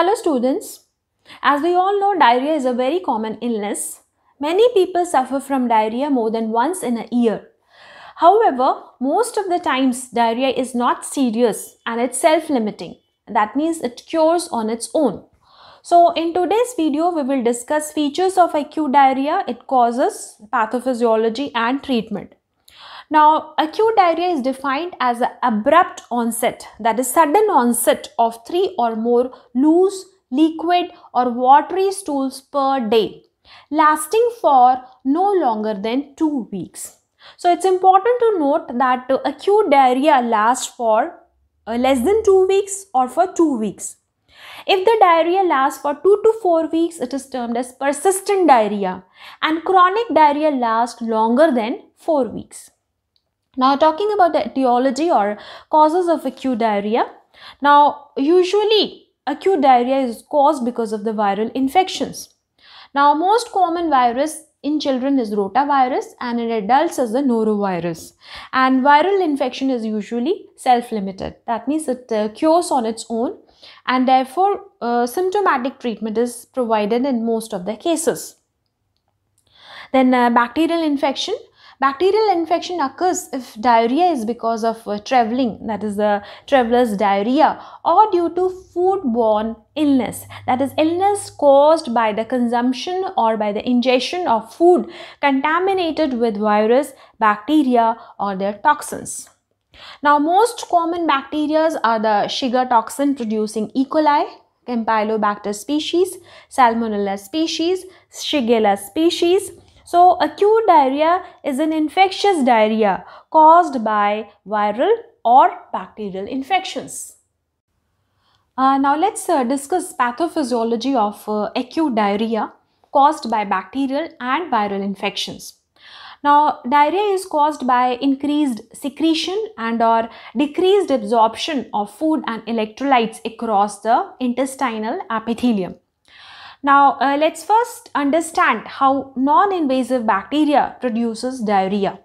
Hello students, as we all know, diarrhea is a very common illness. Many people suffer from diarrhea more than once in a year. However, most of the times diarrhea is not serious and it's self-limiting. That means it cures on its own. So in today's video, we will discuss features of acute diarrhea, its causes, pathophysiology and treatment. Now, acute diarrhea is defined as an abrupt onset, that is sudden onset of 3 or more loose, liquid or watery stools per day, lasting for no longer than 2 weeks. So it's important to note that acute diarrhea lasts for less than 2 weeks or for 2 weeks. If the diarrhea lasts for 2 to 4 weeks, it is termed as persistent diarrhea, and chronic diarrhea lasts longer than 4 weeks. Now, talking about the etiology or causes of acute diarrhea. Now, usually acute diarrhea is caused because of the viral infections. Now, most common virus in children is rotavirus and in adults is the norovirus. And viral infection is usually self-limited. That means it cures on its own, and therefore symptomatic treatment is provided in most of the cases. Then bacterial infection. Bacterial infection occurs if diarrhea is because of traveling, that is the traveler's diarrhea, or due to foodborne illness, that is illness caused by the consumption or by the ingestion of food contaminated with virus, bacteria or their toxins. Now, most common bacteria are the Shiga toxin producing E. coli, Campylobacter species, Salmonella species, Shigella species. So, acute diarrhea is an infectious diarrhea caused by viral or bacterial infections. Now, let's discuss pathophysiology of acute diarrhea caused by bacterial and viral infections. Now, diarrhea is caused by increased secretion and or decreased absorption of food and electrolytes across the intestinal epithelium. Now, let's first understand how non-invasive bacteria produces diarrhea.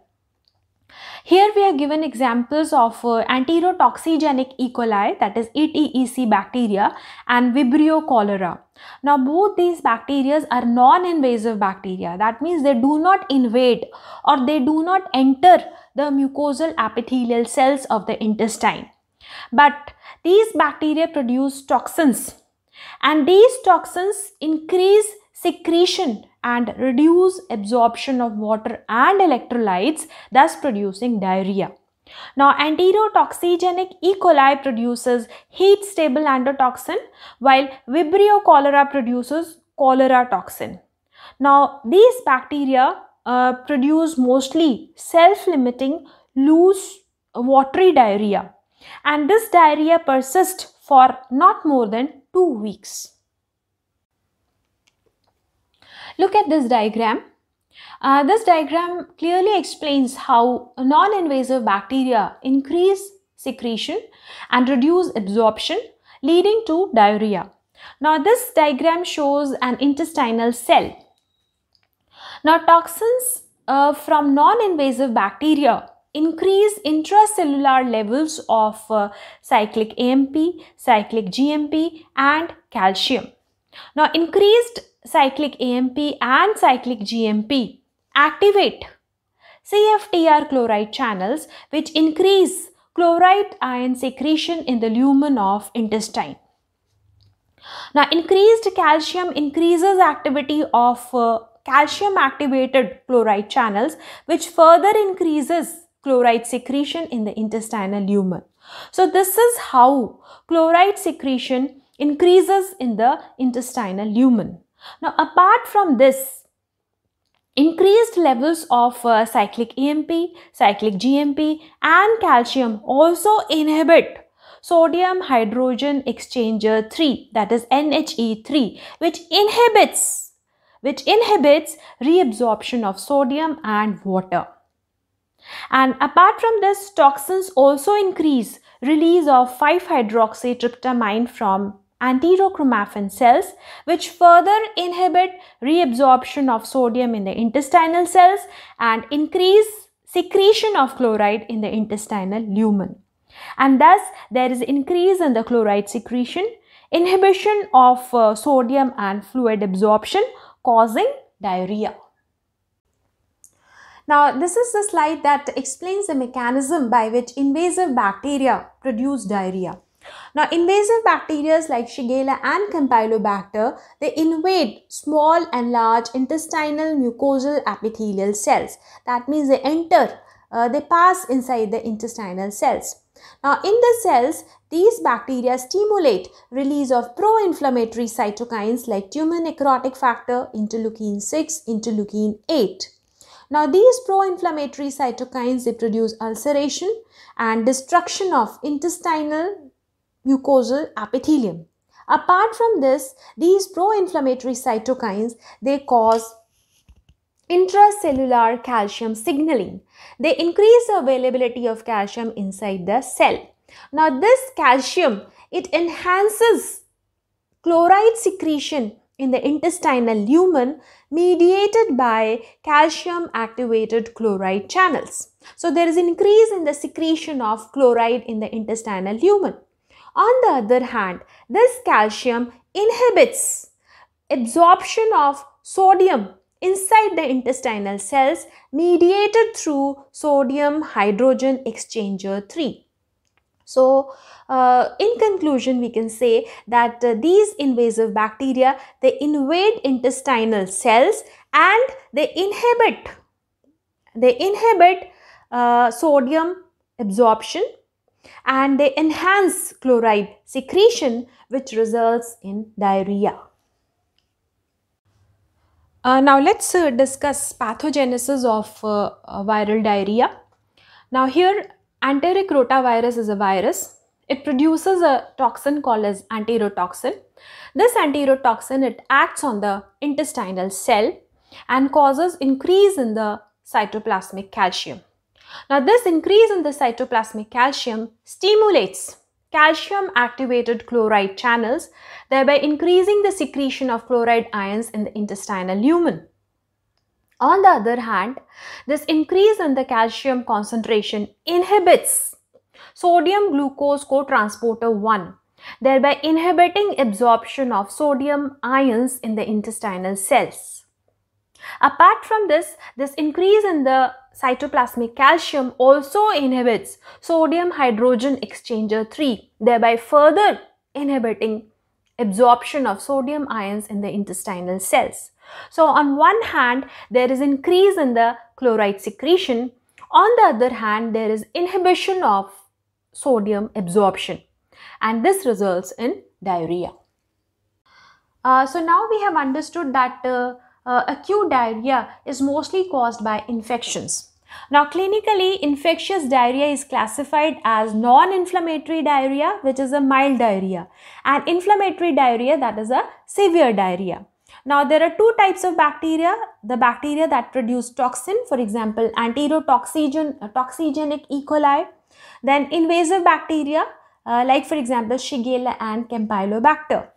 Here we are given examples of enterotoxigenic E. coli, that is ETEC bacteria, and Vibrio cholera. Now, both these bacteria are non-invasive bacteria. That means they do not invade or they do not enter the mucosal epithelial cells of the intestine. But these bacteria produce toxins, and these toxins increase secretion and reduce absorption of water and electrolytes, thus producing diarrhea. Now, enterotoxigenic E. coli produces heat-stable endotoxin, while Vibrio cholera produces cholera toxin. Now, these bacteria produce mostly self-limiting, loose, watery diarrhea, and this diarrhea persists for not more than 2 weeks. Look at this diagram. This diagram clearly explains how non-invasive bacteria increase secretion and reduce absorption, leading to diarrhea. Now, this diagram shows an intestinal cell. Now, toxins from non-invasive bacteria increase intracellular levels of cyclic AMP, cyclic GMP and calcium. Now, increased cyclic AMP and cyclic GMP activate CFTR chloride channels, which increase chloride ion secretion in the lumen of intestine. Now, increased calcium increases activity of calcium activated chloride channels, which further increases chloride secretion in the intestinal lumen. So this is how chloride secretion increases in the intestinal lumen. Now, apart from this, increased levels of cyclic AMP, cyclic GMP and calcium also inhibit sodium hydrogen exchanger 3, that is NHE3, which inhibits reabsorption of sodium and water. And apart from this, toxins also increase release of 5-hydroxytryptamine from enterochromaffin cells, which further inhibit reabsorption of sodium in the intestinal cells and increase secretion of chloride in the intestinal lumen. And thus, there is increase in the chloride secretion, inhibition of sodium and fluid absorption causing diarrhea. Now, this is the slide that explains the mechanism by which invasive bacteria produce diarrhea. Now, invasive bacteria like Shigella and Campylobacter, they invade small and large intestinal mucosal epithelial cells. that means they enter, they pass inside the intestinal cells. Now, in the cells, these bacteria stimulate release of pro-inflammatory cytokines like tumor necrotic factor, interleukin 6, interleukin 8. Now, these pro-inflammatory cytokines, they produce ulceration and destruction of intestinal mucosal epithelium. Apart from this, these pro-inflammatory cytokines, they cause intracellular calcium signaling. They increase the availability of calcium inside the cell. Now, this calcium, it enhances chloride secretion in the intestinal lumen mediated by calcium activated chloride channels. So, there is an increase in the secretion of chloride in the intestinal lumen. On the other hand, this calcium inhibits absorption of sodium inside the intestinal cells mediated through sodium hydrogen exchanger 3. So, in conclusion, we can say that these invasive bacteria, they invade intestinal cells and they inhibit sodium absorption and they enhance chloride secretion, which results in diarrhea. Now, let's discuss pathogenesis of viral diarrhea. Now, here enteric rotavirus is a virus. It produces a toxin called as enterotoxin. This enterotoxin, it acts on the intestinal cell and causes increase in the cytoplasmic calcium. Now, this increase in the cytoplasmic calcium stimulates calcium activated chloride channels, thereby increasing the secretion of chloride ions in the intestinal lumen. On the other hand, this increase in the calcium concentration inhibits sodium glucose cotransporter 1, thereby inhibiting absorption of sodium ions in the intestinal cells. Apart from this, this increase in the cytoplasmic calcium also inhibits sodium hydrogen exchanger 3, thereby further inhibiting absorption of sodium ions in the intestinal cells. So, on one hand, there is increase in the chloride secretion. On the other hand, there is inhibition of sodium absorption, and this results in diarrhea. So, now we have understood that acute diarrhea is mostly caused by infections. Now, clinically, infectious diarrhea is classified as non-inflammatory diarrhea, which is a mild diarrhea, and inflammatory diarrhea, that is a severe diarrhea. Now, there are two types of bacteria, the bacteria that produce toxin, for example, enterotoxigenic E. coli, then invasive bacteria like, for example, Shigella and Campylobacter.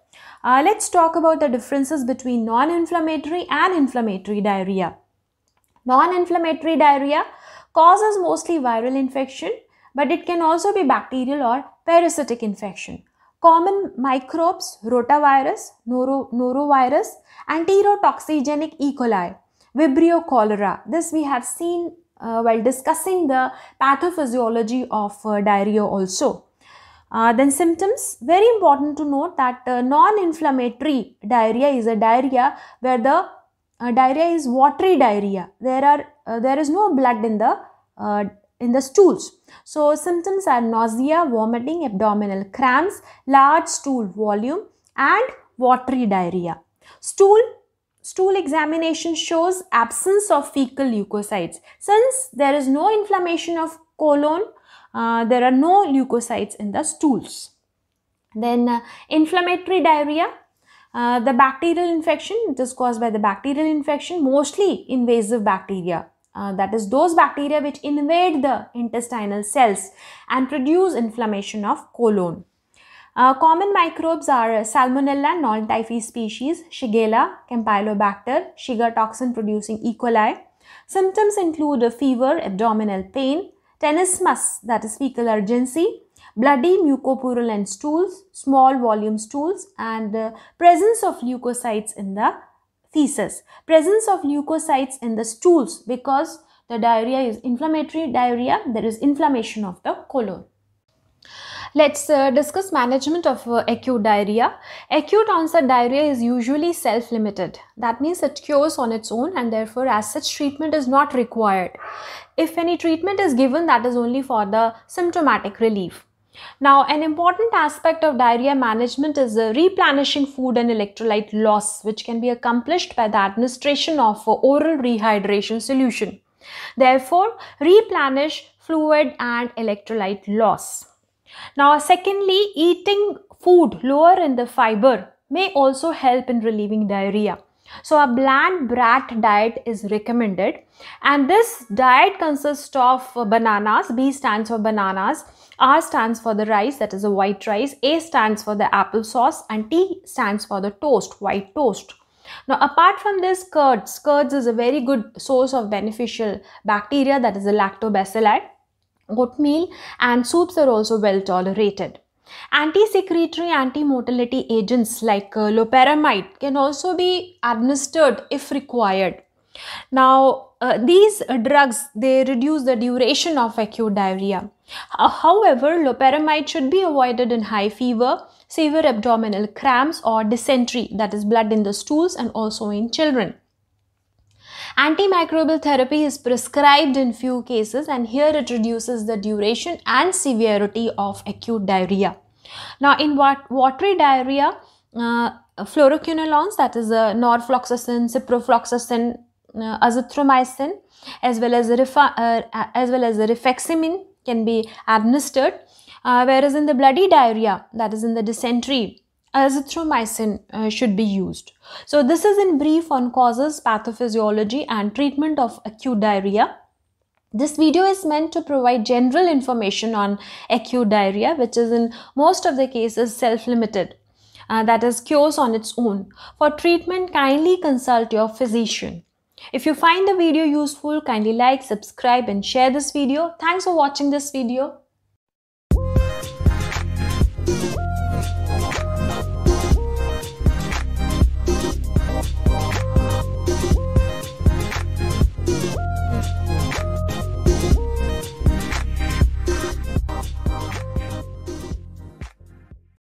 Let's talk about the differences between non-inflammatory and inflammatory diarrhea. Non-inflammatory diarrhea causes mostly viral infection, but it can also be bacterial or parasitic infection. Common microbes, rotavirus, norovirus, enterotoxigenic E. coli, Vibrio cholera. This we have seen while discussing the pathophysiology of diarrhea also. Then symptoms, very important to note that non-inflammatory diarrhea is a diarrhea where the diarrhea is watery diarrhea. There is no blood in the stools. So, symptoms are nausea, vomiting, abdominal cramps, large stool volume and watery diarrhea. Stool examination shows absence of fecal leukocytes. Since there is no inflammation of colon, there are no leukocytes in the stools. Then inflammatory diarrhea, the bacterial infection, it is caused by the bacterial infection, mostly invasive bacteria. That is those bacteria which invade the intestinal cells and produce inflammation of colon. Common microbes are Salmonella, non-typhi species, Shigella, Campylobacter, Shiga toxin producing E. coli. Symptoms include fever, abdominal pain, tenesmus, that is fecal urgency, bloody mucopurulent and stools, small volume stools, and presence of leukocytes in the feces. Presence of leukocytes in the stools because the diarrhea is inflammatory diarrhea, there is inflammation of the colon. Let's discuss management of acute diarrhea. Acute onset diarrhea is usually self-limited. That means it cures on its own and therefore as such treatment is not required. If any treatment is given, that is only for the symptomatic relief. Now, an important aspect of diarrhea management is replenishing food and electrolyte loss, which can be accomplished by the administration of oral rehydration solution. Therefore, replenish fluid and electrolyte loss. Now, secondly, eating food lower in the fiber may also help in relieving diarrhea. So, a bland brat diet is recommended, and this diet consists of bananas. B stands for bananas, R stands for the rice, that is a white rice, A stands for the applesauce, and T stands for the toast, white toast. Now, apart from this, curds. Curds is a very good source of beneficial bacteria, that is the lactobacilli. Oatmeal and soups are also well tolerated. Anti-secretory, anti-motility agents like loperamide can also be administered if required. Now, these drugs, they reduce the duration of acute diarrhea. However, loperamide should be avoided in high fever, severe abdominal cramps, or dysentery, that is blood in the stools, and also in children. Antimicrobial therapy is prescribed in few cases, and here it reduces the duration and severity of acute diarrhea. Now, in watery diarrhea, fluoroquinolones, that is norfloxacin, ciprofloxacin, azithromycin, as well as rifaximin can be administered. Whereas in the bloody diarrhea, that is in the dysentery, azithromycin should be used. So this is in brief on causes, pathophysiology, and treatment of acute diarrhea. This video is meant to provide general information on acute diarrhea, which is in most of the cases self-limited, that is cures on its own. For treatment, kindly consult your physician. If you find the video useful, kindly like, subscribe, and share this video. Thanks for watching this video.